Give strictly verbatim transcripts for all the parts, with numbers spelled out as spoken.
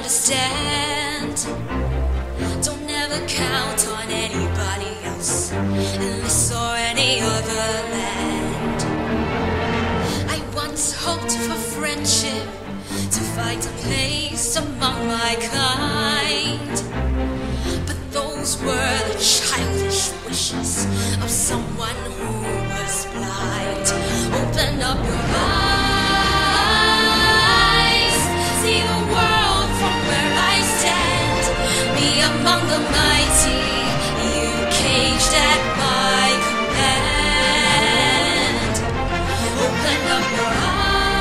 understand. Don't ever count on anybody else in this or any other land. I once hoped for friendship, to find a place among my kind. But those were the childish wishes of someone who was blind. Open up your eyes, see the world from where I stand. Be among the mighty, you caged at my command. Open up your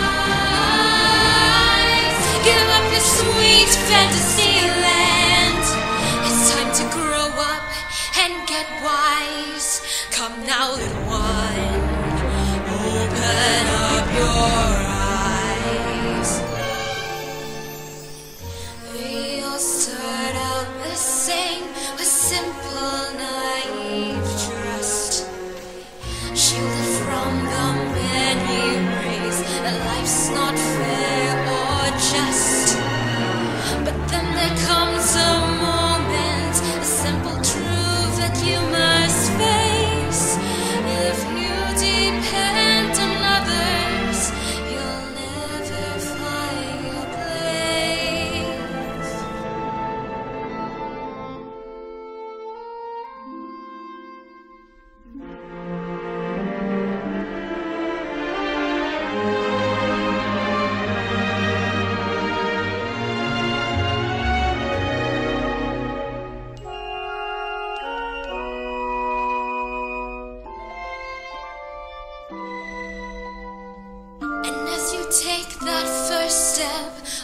eyes, give up your sweet fantasy land. It's time to grow up and get wise. Come now, little one, open up your eyes. We all start out the same, with simple, naive trust, shielded from the many rays that life's not fair or just. But then there comes a moment, a simple truth that you must face. If you depend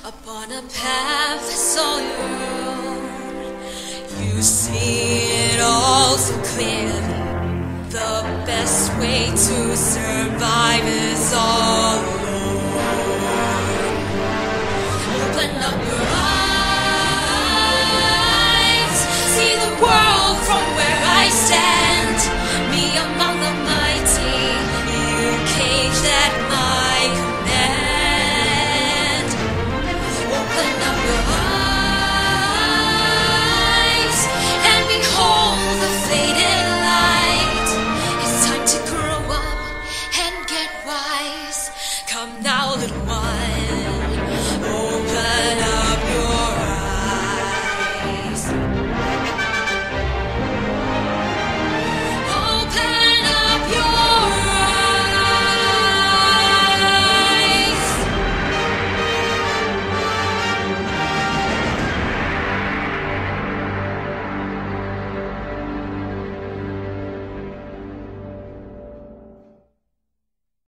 upon a path that's all your own, you see it all so clearly. The best way to survive is all alone. Open up your eyes, see the world from where I stand. Me among the mighty, you caged at my command. Open up your eyes and behold the faded light. It's time to grow up and get wise. Come now, little one, open up your eyes.